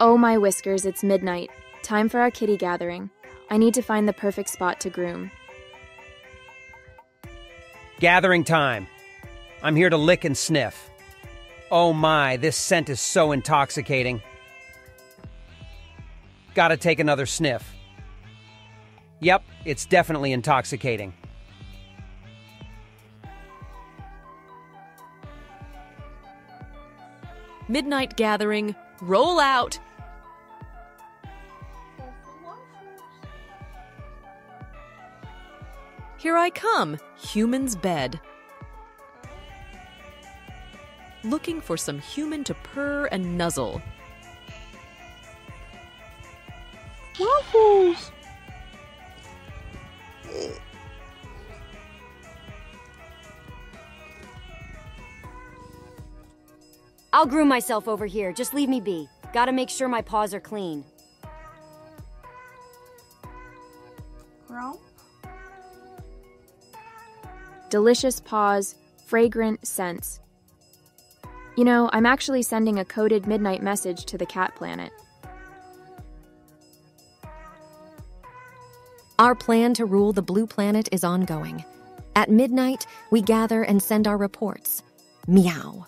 Oh my whiskers, it's midnight. Time for our kitty gathering. I need to find the perfect spot to groom. Gathering time. I'm here to lick and sniff. Oh my, this scent is so intoxicating. Gotta take another sniff. Yep, it's definitely intoxicating. Midnight gathering, roll out! Here I come, human's bed. Looking for some human to purr and nuzzle. Waffles! I'll groom myself over here, just leave me be. Gotta make sure my paws are clean. Delicious paws, fragrant scents. You know, I'm actually sending a coded midnight message to the cat planet. Our plan to rule the blue planet is ongoing. At midnight, we gather and send our reports. Meow.